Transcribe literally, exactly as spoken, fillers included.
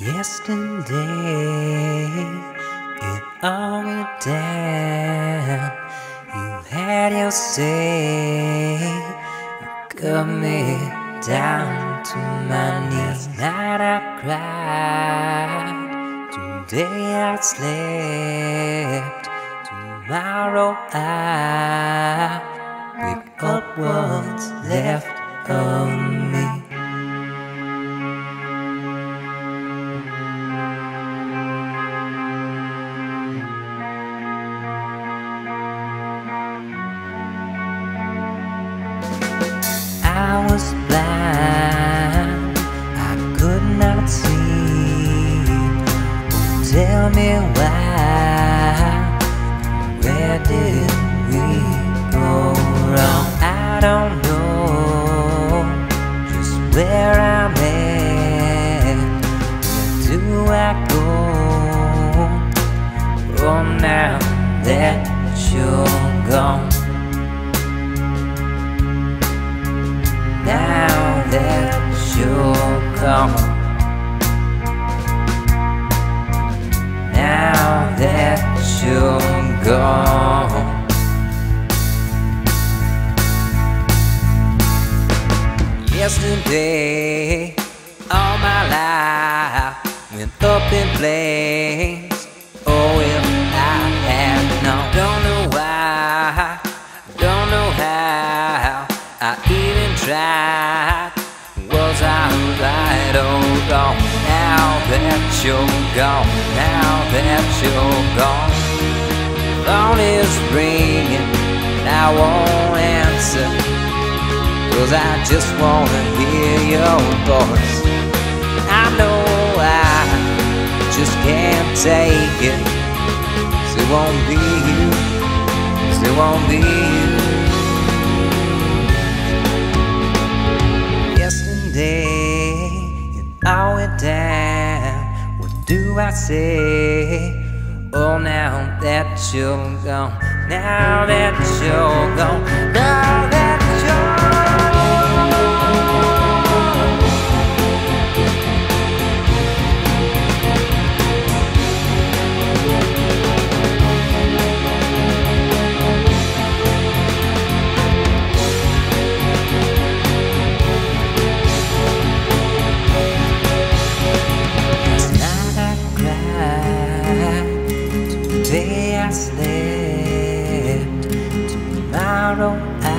Yesterday, in our time, you had your say. You cut me down to my knees. Last night I cried, today I slept. Tomorrow I pick up what's left of me. I was blind, I could not see. Oh, tell me why, where did we go wrong? I don't know just where I'm at. Where do I go? Oh, now that you're gone. Now that you're gone, now that you're gone, yesterday, all my life went up in flames. Oh, if I had known, don't know why, don't know how I even tried. Was I right or wrong? Now that you're gone, now that you're gone, phone is ringing and I won't answer, 'cause I just wanna hear your voice. I know I just can't take it, 'cause it won't be you, 'cause it won't be you. And I went down, what do I say? Oh, now that you're gone, now that you're gone, now that today I slept, tomorrow I